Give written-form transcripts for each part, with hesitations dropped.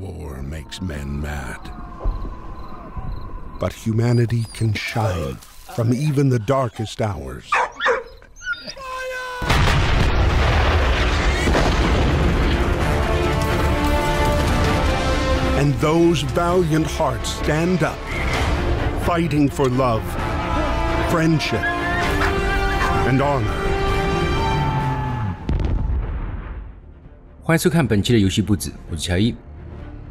War makes men mad. But humanity can shine from even the darkest hours. And those valiant hearts stand up, fighting for love, friendship, and honor. 欢迎收看本期的游戏不止，我是乔伊。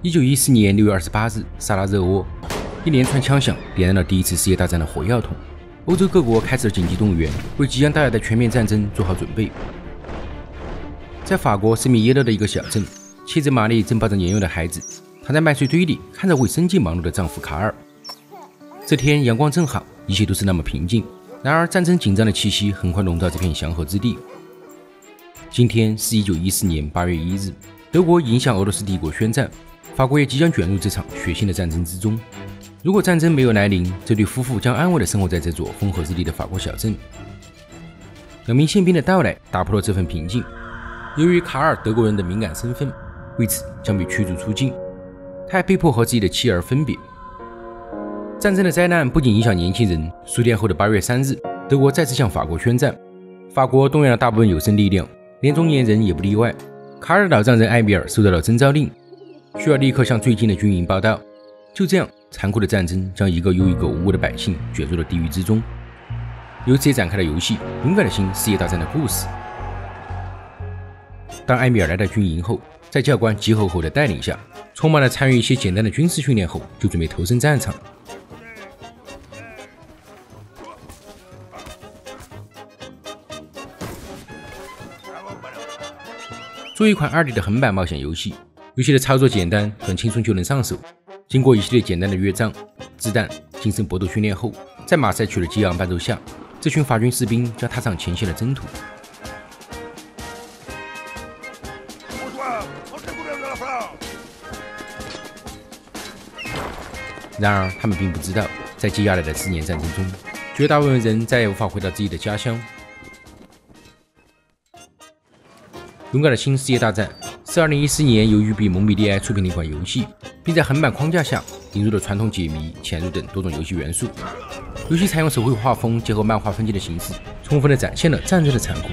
1914年6月28日，萨拉热窝，一连串枪响点燃了第一次世界大战的火药桶。欧洲各国开始了紧急动员，为即将到来的全面战争做好准备。在法国圣米耶勒的一个小镇，妻子玛丽正抱着年幼的孩子，躺在麦穗堆里，看着为生计忙碌的丈夫卡尔。这天阳光正好，一切都是那么平静。然而，战争紧张的气息很快笼罩这片祥和之地。今天是1914年8月1日，德国迎向俄罗斯帝国宣战，法国也即将卷入这场血腥的战争之中。如果战争没有来临，这对夫妇将安稳地生活在这座风和日丽的法国小镇。两名宪兵的到来打破了这份平静。由于卡尔德国人的敏感身份，为此将被驱逐出境。他还被迫和自己的妻儿分别。战争的灾难不仅影响年轻人。数天后的8月3日，德国再次向法国宣战。法国动员了大部分有生力量，连中年人也不例外。卡尔岛上人艾米尔收到了征召令，需要立刻向最近的军营报到。就这样，残酷的战争将一个又一个无辜的百姓卷入了地狱之中。由此也展开了游戏《勇敢的心：世界大战》的故事。当艾米尔来到军营后，在教官吉侯侯的带领下，匆忙地参与一些简单的军事训练后，就准备投身战场。做一款2D 的横版冒险游戏，游戏的操作简单，很轻松就能上手。经过一系列简单的越障、掷弹、近身搏斗训练后，在马赛曲的激昂伴奏下，这群法军士兵将踏上前线的征途。然而，他们并不知道，在接下来的4年战争中，绝大部分人再也无法回到自己的家乡。《勇敢的心：世界大战》是2014年由育碧蒙彼利埃出品的一款游戏，并在横版框架下引入了传统解谜、潜入等多种游戏元素。游戏采用手绘画风结合漫画分镜的形式，充分地展现了战争的残酷。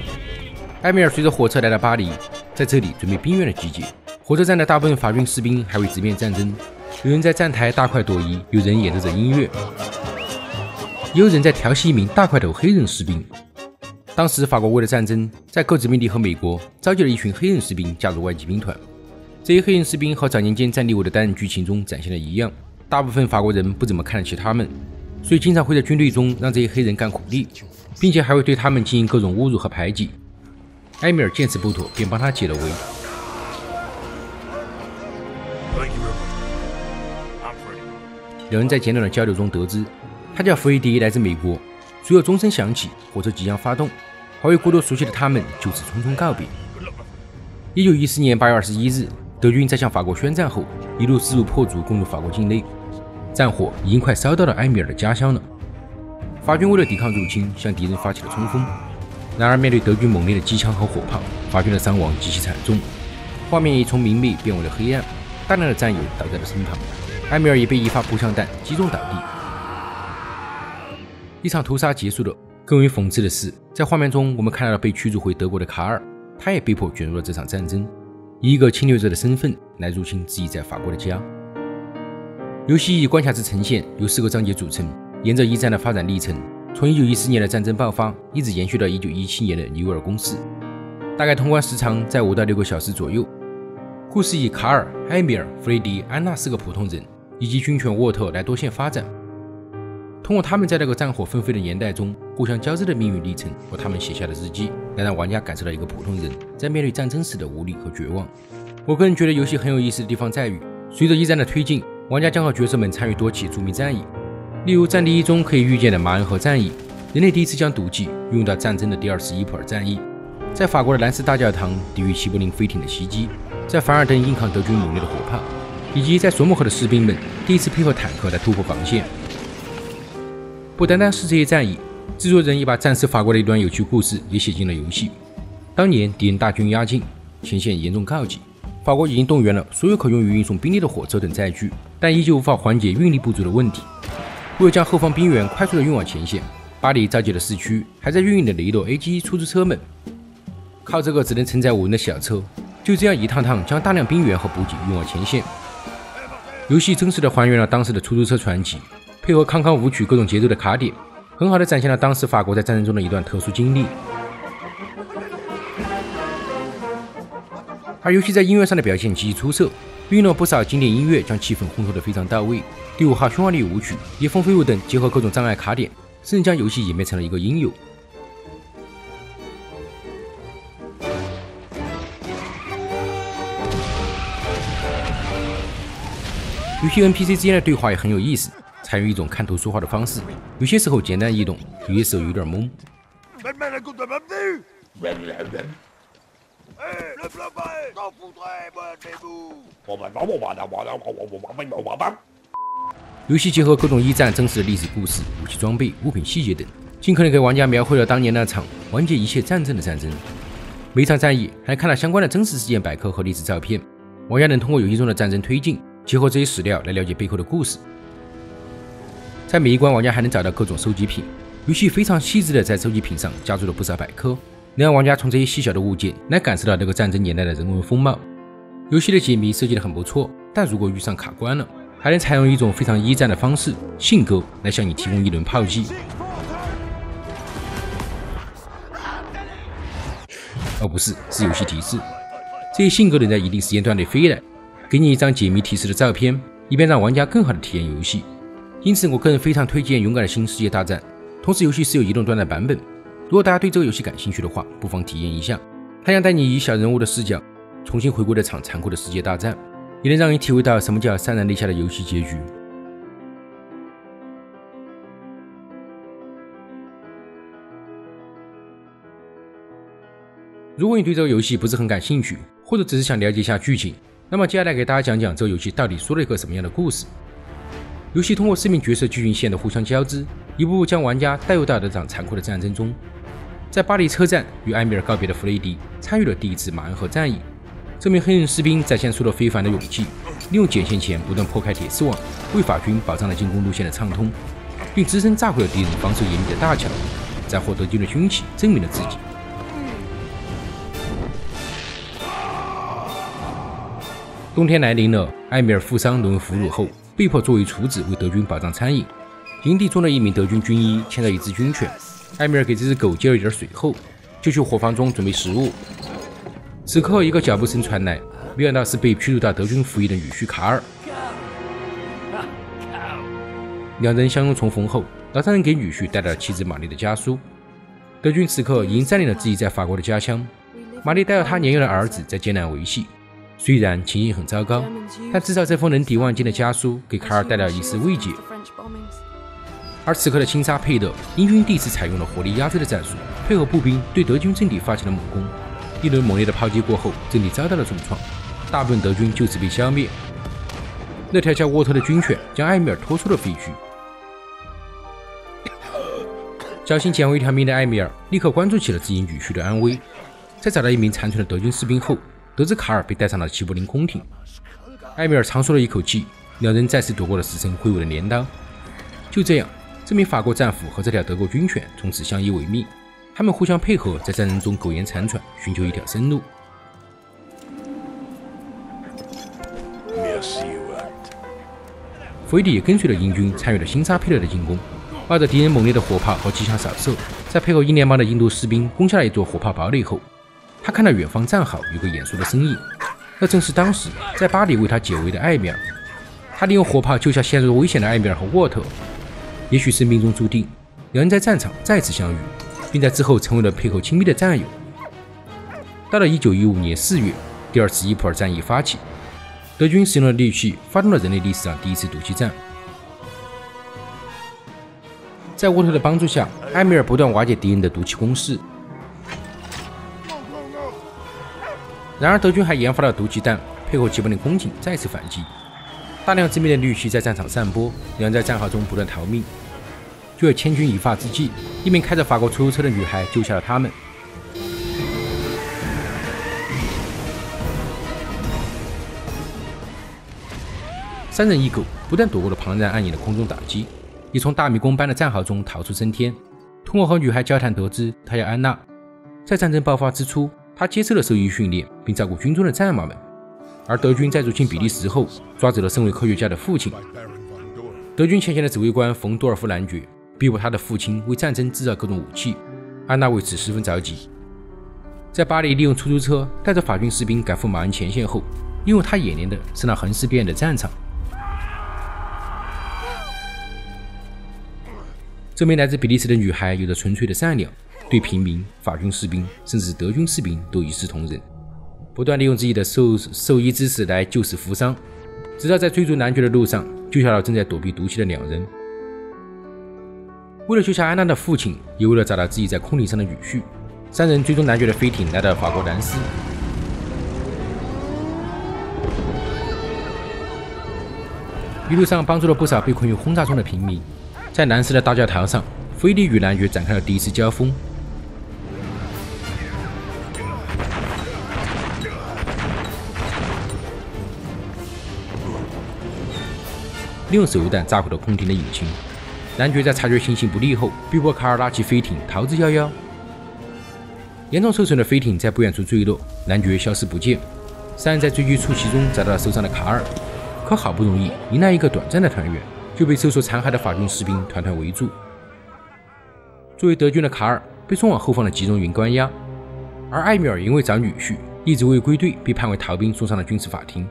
埃米尔随着火车来到巴黎，在这里准备兵员的集结。火车站的大部分法军士兵还未直面战争。有人在站台大快朵颐，有人演奏着音乐，也有人在调戏一名大块头黑人士兵。当时，法国为了战争，在各殖民地和美国召集了一群黑人士兵加入外籍兵团。这些黑人士兵和早年间战地为的单人剧情中展现的一样，大部分法国人不怎么看得起他们，所以经常会在军队中让这些黑人干苦力，并且还会对他们进行各种侮辱和排挤。埃米尔见此不妥，便帮他解了围。两人在简短的交流中得知，他叫弗雷迪，来自美国。随后钟声响起，火车即将发动。还未过多熟悉的他们就此匆匆告别。1914年8月21日，德军在向法国宣战后，一路势如破竹攻入法国境内。战火已经快烧到了埃米尔的家乡了。法军为了抵抗入侵，向敌人发起了冲锋。然而，面对德军猛烈的机枪和火炮，法军的伤亡极其惨重。画面也从明媚变为了黑暗，大量的战友倒在了身旁。埃米尔也被一发步枪弹击中倒地。一场屠杀结束了。更为讽刺的是，在画面中我们看到了被驱逐回德国的卡尔，他也被迫卷入了这场战争，以一个侵略者的身份来入侵自己在法国的家。游戏以关卡制呈现，由4个章节组成，沿着一战的发展历程，从1914年的战争爆发一直延续到1917年的尼维尔攻势，大概通关时长在5到6个小时左右。故事以卡尔、埃米尔、弗雷迪、安娜4个普通人以及军犬沃特来多线发展，通过他们在那个战火纷飞的年代中互相交织的命运历程和他们写下的日记，来让玩家感受到一个普通人在面对战争时的无力和绝望。我个人觉得游戏很有意思的地方在于，随着一战的推进，玩家将和角色们参与多起著名战役，例如《战地一》中可以预见的马恩河战役，人类第一次将毒剂运用到战争的第伊普尔战役，在法国的兰斯大教堂抵御齐柏林飞艇的袭击，在凡尔登硬抗德军猛烈的火炮，以及在索姆河的士兵们第一次配合坦克来突破防线。不单单是这些战役，制作人也把战时法国的一段有趣故事也写进了游戏。当年敌人大军压境，前线严重告急，法国已经动员了所有可用于运送兵力的火车等载具，但依旧无法缓解运力不足的问题。为了将后方兵员快速地运往前线，巴黎召集了市区还在运营的雷诺 A7 出租车们，靠这个只能承载5人的小车，就这样一趟趟将大量兵员和补给运往前线。游戏真实地还原了当时的出租车传奇，配合康康舞曲各种节奏的卡点，很好地展现了当时法国在战争中的一段特殊经历。 而游戏在音乐上的表现极其出色，运用了不少经典音乐，将气氛烘托得非常到位。第5号匈牙利舞曲、野蜂飞舞等结合各种障碍卡点，甚至将游戏演变成了一个音游。游戏 NPC 之间的对话也很有意思，采用一种看图说话的方式，有些时候简单易懂，有些时候有点懵。 游戏结合各种一战真实的历史故事、武器装备、物品细节等，尽可能给玩家描绘了当年那场完结一切战争的战争。每场战役还看了相关的真实事件百科和历史照片，玩家能通过游戏中的战争推进，结合这些史料来了解背后的故事。在每一关，玩家还能找到各种收集品，游戏非常细致的在收集品上加入了不少百科。 能让玩家从这些细小的物件来感受到这个战争年代的人文风貌。游戏的解谜设计得很不错，但如果遇上卡关了，还能采用一种非常一战的方式——信鸽来向你提供一轮炮击。哦，不是，是游戏提示。这些信鸽能在一定时间段内飞来，给你一张解谜提示的照片，以便让玩家更好的体验游戏。因此，我个人非常推荐《勇敢的新世界大战》，同时游戏是有移动端的版本。 如果大家对这个游戏感兴趣的话，不妨体验一下。它将带你以小人物的视角，重新回归这场残酷的世界大战，也能让你体会到什么叫潸然泪下的游戏结局。如果你对这个游戏不是很感兴趣，或者只是想了解一下剧情，那么接下来给大家讲讲这个游戏到底说了一个什么样的故事。游戏通过4名角色剧情线的互相交织，一步步将玩家带入到这场残酷的战争中。 在巴黎车站与埃米尔告别的弗雷迪参与了第1次马恩河战役。这名黑人士兵展现出了非凡的勇气，利用解线前不断破开铁丝网，为法军保障了进攻路线的畅通，并只身炸毁了敌人防守严密的大桥，斩获德军的军旗，证明了自己。冬天来临了，埃米尔负伤沦为俘虏后，被迫作为厨子为德军保障餐饮。营地中的一名德军军医牵着一只军犬。 埃米尔给这只狗接了一点水后，就去伙房中准备食物。此刻，一个脚步声传来，没想到是被驱逐到德军服役的女婿卡尔。两人相拥重逢后，老丈人给女婿带来了妻子玛丽的家书。德军此刻已经占领了自己在法国的家乡，玛丽带着她年幼的儿子在艰难维系。虽然情形很糟糕，但至少这封能抵万金的家书给卡尔带来一丝慰藉。 而此刻的清沙佩勒，英军第一次采用了火力压制的战术，配合步兵对德军阵地发起了猛攻。一轮猛烈的炮击过后，阵地遭到了重创，大部分德军就此被消灭。那条叫沃特的军犬将埃米尔拖出了废墟。侥幸捡回一条命的埃米尔立刻关注起了自己女婿的安危。在找到一名残存的德军士兵后，得知卡尔被带上了齐柏林空艇。埃米尔长舒了一口气，两人再次躲过了死神挥舞的镰刀。就这样。 这名法国战俘和这条德国军犬从此相依为命，他们互相配合，在战争中苟延残喘，寻求一条生路。弗雷迪也跟随了英军，参与了新沙佩勒的进攻，冒着敌人猛烈的火炮和机枪扫射，在配合英联邦的印度士兵攻下了一座火炮堡垒后，他看到远方战壕有个眼熟的身影，那正是当时在巴黎为他解围的埃米尔。他利用火炮救下陷入危险的埃米尔和沃特。 也许是命中注定，两人在战场再次相遇，并在之后成为了配合亲密的战友。到了1915年4月，第2次伊普尔战役发起，德军使用了利器，发动了人类历史上第1次毒气战。在沃特的帮助下，埃米尔不断瓦解敌人的毒气攻势。然而，德军还研发了毒气弹，配合齐柏林空警再次反击。 大量致命的氯气在战场散播，两人在战壕中不断逃命。就在千钧一发之际，一名开着法国出租车的女孩救下了他们。三人一狗不但躲过了庞然暗影的空中打击，也从大迷宫般的战壕中逃出升天。通过和女孩交谈得知，她叫安娜。在战争爆发之初，她接受了兽医训练，并照顾军中的战马们。而德军在入侵比利时后，抓走了身为科学家的父亲。德军前线的指挥官冯·多尔夫男爵逼迫他的父亲为战争制造各种武器，安娜为此十分着急。在巴黎利用出租车带着法军士兵赶赴马恩前线后，因为他演练的是那横尸遍野的战场。这名来自比利时的女孩有着纯粹的善良，对平民、法军士兵甚至德军士兵都一视同仁，不断利用自己的兽医知识来救死扶伤，直到在追逐男爵的路上救下了正在躲避毒气的两人。为了救下安娜的父亲，也为了找到自己在空灵上的女婿，三人追踪男爵的飞艇来到了法国南斯。一路上帮助了不少被困于轰炸中的平民。在南斯的大教堂上，菲利与男爵展开了第一次交锋。利用手榴弹炸毁了空艇的引擎。男爵在察觉情形不利后，逼迫卡尔拉起飞艇逃之夭夭。严重受损的飞艇在不远处坠落，男爵消失不见。三人在追击出其中找到了受伤的卡尔，可好不容易迎来一个短暂的团圆，就被受挫残骸的法军士兵团团围住。作为德军的卡尔被送往后方的集中营关押，而艾米尔因为找女婿一直未归队，被判为逃兵，送上了军事法庭。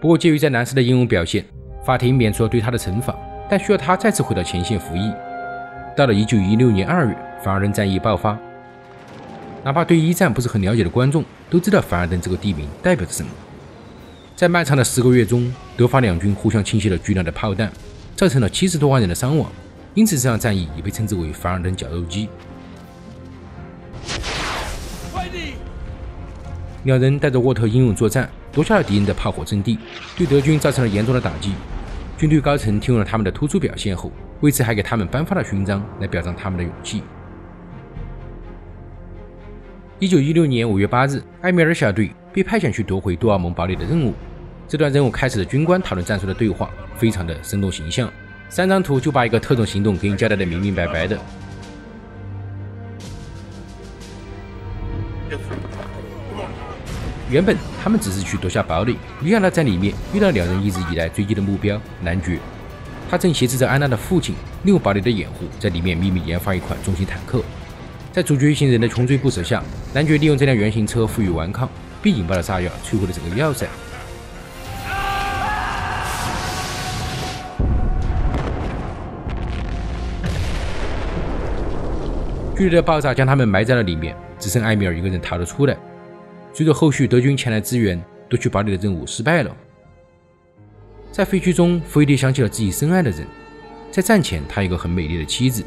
不过，鉴于在南斯的英勇表现，法庭免除了对他的惩罚，但需要他再次回到前线服役。到了1916年2月，凡尔登战役爆发。哪怕对一战不是很了解的观众都知道凡尔登这个地名代表着什么。在漫长的10个月中，德法两军互相倾泻了巨量的炮弹，造成了70多万人的伤亡，因此这场战役也被称之为凡尔登绞肉机。两人带着沃特英勇作战，夺下了敌人的炮火阵地，对德军造成了严重的打击。军队高层听闻了他们的突出表现后，为此还给他们颁发了勋章来表彰他们的勇气。1916年5月8日，埃米尔小队被派遣去夺回杜奥蒙堡垒的任务。这段任务开始的军官讨论战术的对话非常的生动形象，3张图就把一个特种行动给你交代的明明白白的。原本他们只是去夺下堡垒，没想到在里面遇到两人一直以来追击的目标男爵，他正挟持着安娜的父亲利用堡垒的掩护，在里面秘密研发一款重型坦克。在主角一行人的穷追不舍下，男爵利用这辆原型车负隅顽抗，并引爆了炸药，摧毁了整个要塞。剧烈的爆炸将他们埋在了里面，只剩艾米尔一个人逃了出来。随着后续德军前来支援，夺取堡垒的任务失败了。在废墟中，菲利想起了自己深爱的人，在战前他有个很美丽的妻子。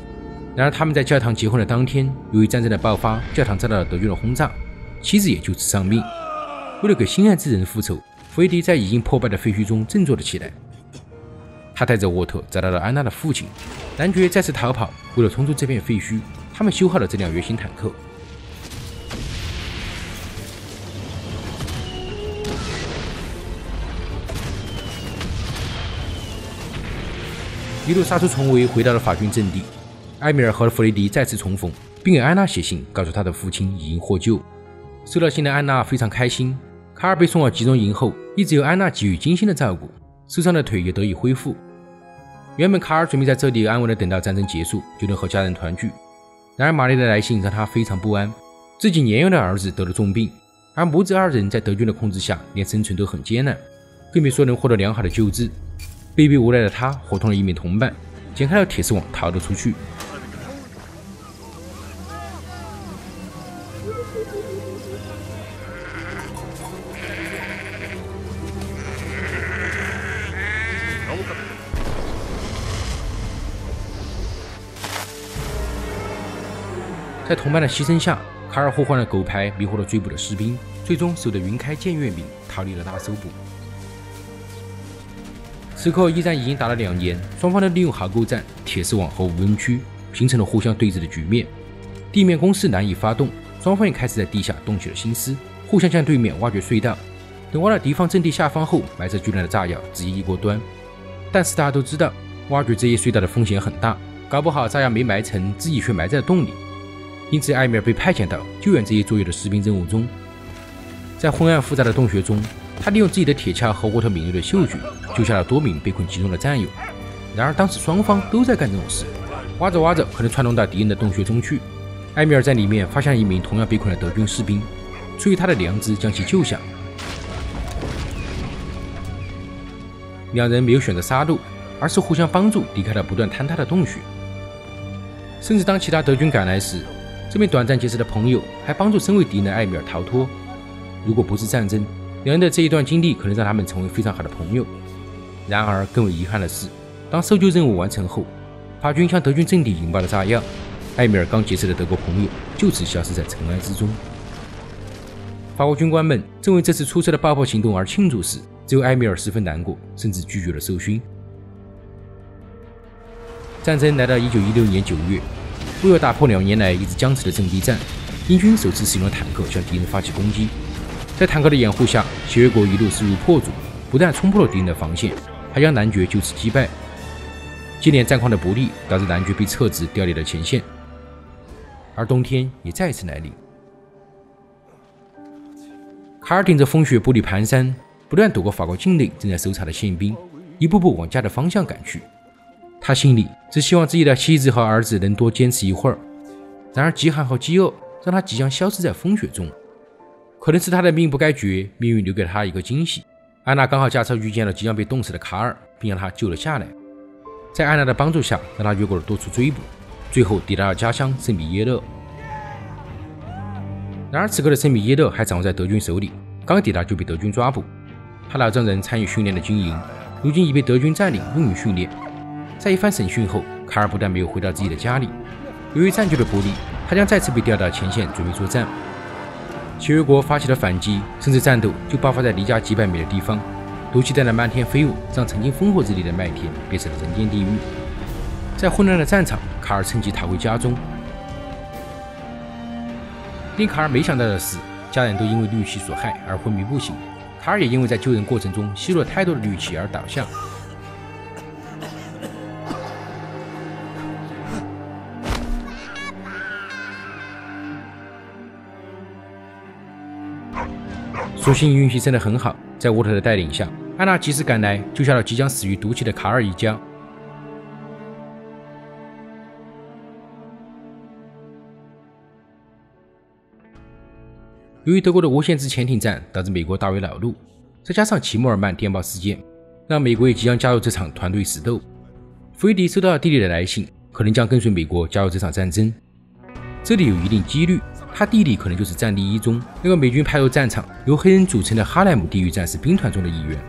然而他们在教堂结婚的当天，由于战争的爆发，教堂遭到了德军的轰炸，妻子也就此丧命。为了给心爱之人复仇，菲利在已经破败的废墟中振作了起来。他带着沃特找到了安娜的父亲，男爵再次逃跑。为了冲出这片废墟，他们修好了这辆原型坦克。一路杀出重围，回到了法军阵地。埃米尔和弗雷迪再次重逢，并给安娜写信，告诉她的父亲已经获救。收到信的安娜非常开心。卡尔被送往集中营后，一直由安娜给予精心的照顾，受伤的腿也得以恢复。原本卡尔准备在这里安稳的等到战争结束，就能和家人团聚。然而玛丽的来信让他非常不安，自己年幼的儿子得了重病，而母子二人在德军的控制下连生存都很艰难，更别说能获得良好的救治。被逼无奈的他伙同了一名同伴，剪开了铁丝网逃了出去。在同伴的牺牲下，卡尔互换了狗牌，迷惑了追捕的士兵，最终守得云开见月明，逃离了大搜捕。此刻一战已经打了2年，双方都利用壕沟战、铁丝网和无人区，形成了互相对峙的局面。地面攻势难以发动，双方也开始在地下动起了心思，互相向对面挖掘隧道。等挖到敌方阵地下方后，埋设巨量的炸药，直接一锅端，但是大家都知道，挖掘这一隧道的风险很大，搞不好扎亚没埋成，自己却埋在洞里。因此，埃米尔被派遣到救援这一卓越的士兵任务中。在昏暗复杂的洞穴中，他利用自己的铁锹和沃特敏锐的嗅觉，救下了多名被困其中的战友。然而，当时双方都在干这种事，挖着挖着可能窜动到敌人的洞穴中去。埃米尔在里面发现了一名同样被困的德军士兵，出于他的良知将其救下。两人没有选择杀戮，而是互相帮助离开了不断坍塌的洞穴。甚至当其他德军赶来时，这名短暂结识的朋友还帮助身为敌人的埃米尔逃脱。如果不是战争，两人的这一段经历可能让他们成为非常好的朋友。然而，更为遗憾的是，当搜救任务完成后，法军向德军阵地引爆了炸药，埃米尔刚结识的德国朋友就此消失在尘埃之中。法国军官们正为这次出色的爆破行动而庆祝时，只有埃米尔十分难过，甚至拒绝了授勋。战争来到1916年9月，为了打破2年来一直僵持的阵地战，英军首次使用坦克向敌人发起攻击。在坦克的掩护下，协约国一路势如破竹，不但冲破了敌人的防线，还将男爵就此击败。接连战况的不利导致男爵被撤职，调离了前线。而冬天也再次来临，卡尔顶着风雪步履蹒跚，不断躲过法国境内正在搜查的宪兵，一步步往家的方向赶去。他心里只希望自己的妻子和儿子能多坚持一会儿。然而极寒和饥饿让他即将消失在风雪中。可能是他的命不该绝，命运留给他一个惊喜。安娜刚好驾车遇见了即将被冻死的卡尔，并让他救了下来。在安娜的帮助下，让他越过了多处追捕，最后抵达了家乡圣米耶勒。然而此刻的圣米耶勒还掌握在德军手里，刚抵达就被德军抓捕。他老丈人参与训练的军营，如今已被德军占领，用于训练。在一番审讯后，卡尔不但没有回到自己的家里，由于战局的不利，他将再次被调到前线准备作战。协约国发起了反击，甚至战斗就爆发在离家几百米的地方。毒气弹的漫天飞舞，让曾经烽火之地的麦田变成了人间地狱。在混乱的战场，卡尔趁机逃回家中。令卡尔没想到的是，家人都因为氯气所害而昏迷不醒，卡尔也因为在救人过程中吸入了太多的氯气而倒下。所幸运气真的很好，在沃特的带领下，安娜及时赶来，救下了即将死于毒气的卡尔一家。由于德国的无限制潜艇战导致美国大为恼怒，再加上齐默尔曼电报事件，让美国也即将加入这场团队死斗。弗雷迪收到了弟弟的来信，可能将跟随美国加入这场战争。这里有一定几率，他弟弟可能就是战地一中那个美军派入战场由黑人组成的哈莱姆地狱战士兵团中的一员。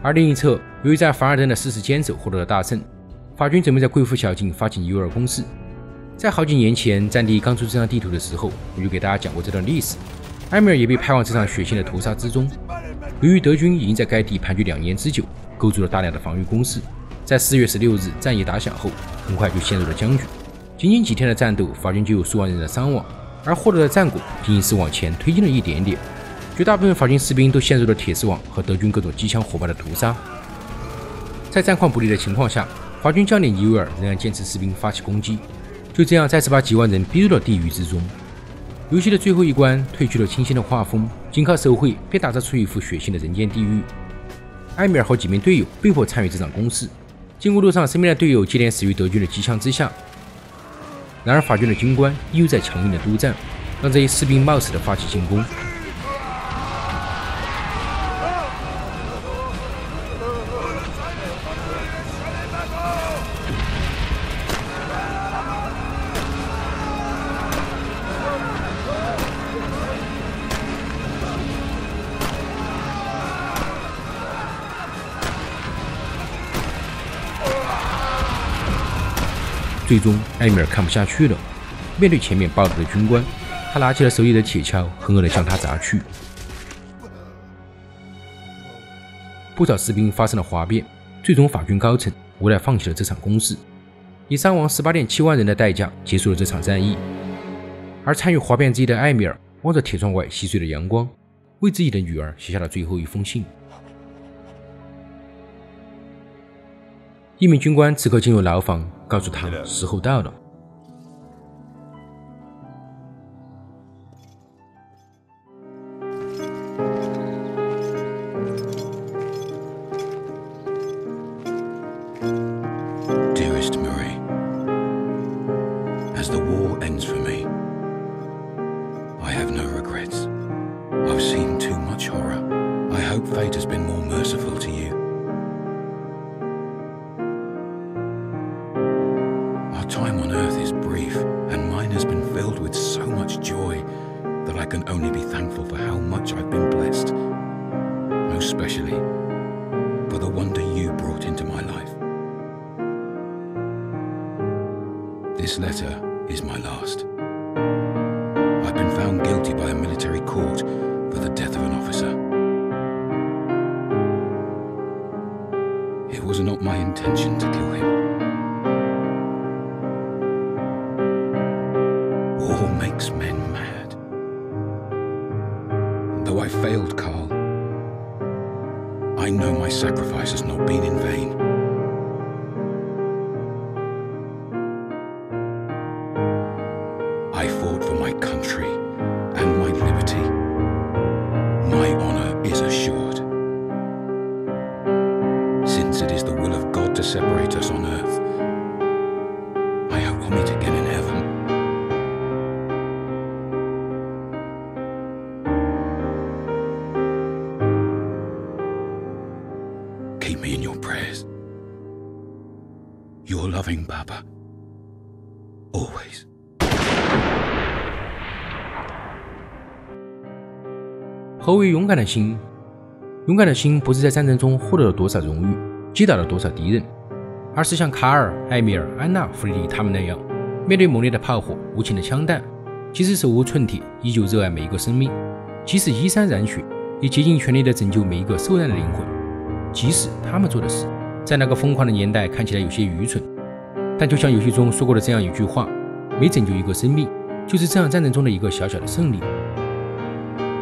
而另一侧，由于在凡尔登的誓死坚守获得了大胜，法军准备在贵妇小径发起尼日尔攻势。在好几年前战地刚出这张地图的时候，我就给大家讲过这段历史。埃米尔也被派往这场血腥的屠杀之中。由于德军已经在该地盘踞2年之久，构筑了大量的防御工事，在4月16日战役打响后，很快就陷入了僵局。仅仅几天的战斗，法军就有数万人的伤亡。而获得的战果仅仅是往前推进了一点点，绝大部分法军士兵都陷入了铁丝网和德军各种机枪火炮的屠杀。在战况不利的情况下，法军将领尼维尔仍然坚持士兵发起攻击，就这样再次把几万人逼入了地狱之中。游戏的最后一关褪去了清新的画风，仅靠手绘便打造出一幅血腥的人间地狱。埃米尔和几名队友被迫参与这场攻势，进攻路上身边的队友接连死于德军的机枪之下。然而法军的军官依旧在强硬的督战，让这些士兵冒死的发起进攻。最终，埃米尔看不下去了。面对前面暴走的军官，他拿起了手里的铁锹，狠狠地向他砸去。不少士兵发生了哗变，最终法军高层无奈放弃了这场攻势，以伤亡 18.7 万人的代价结束了这场战役。而参与哗变之一的埃米尔望着铁窗外西碎的阳光，为自己的女儿写下了最后一封信。一名军官此刻进入牢房，告诉他时候到了。This letter is my last. I've been found guilty by a military court for the death of an officer. It was not my intention to kill him. War makes men mad. And though I failed Carl, I know my sacrifice has not been in vain.何为勇敢的心？勇敢的心不是在战争中获得了多少荣誉，击倒了多少敌人，而是像卡尔、埃米尔、安娜、弗里迪他们那样，面对猛烈的炮火、无情的枪弹，即使手无寸铁，依旧热爱每一个生命；即使衣衫染血，也竭尽全力地拯救每一个受难的灵魂。即使他们做的事，在那个疯狂的年代看起来有些愚蠢，但就像游戏中说过的这样一句话：“每拯救一个生命，就是这场战争中的一个小小的胜利。”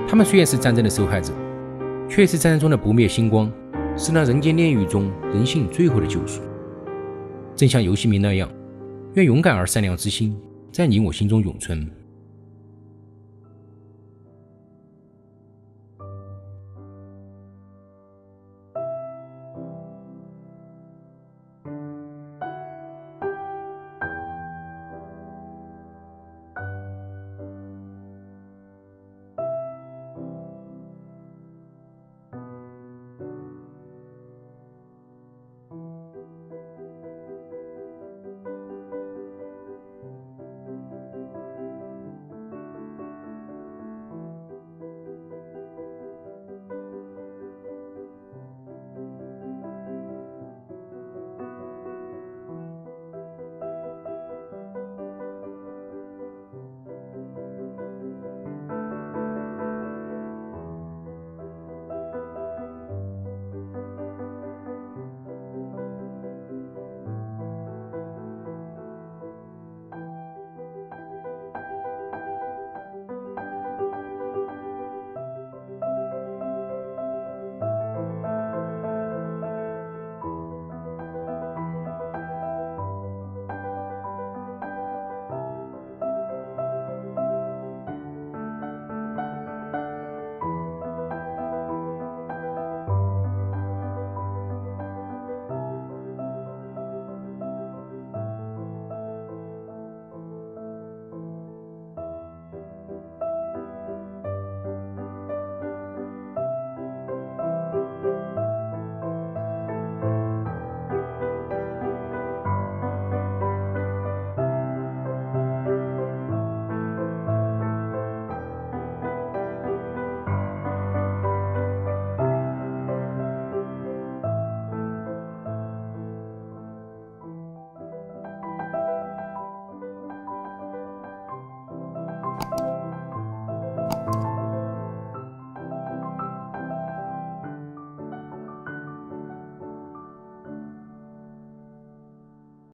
他们虽然是战争的受害者，却是战争中的不灭星光，是那人间炼狱中人性最后的救赎。正像游戏名那样，愿勇敢而善良之心在你我心中永存。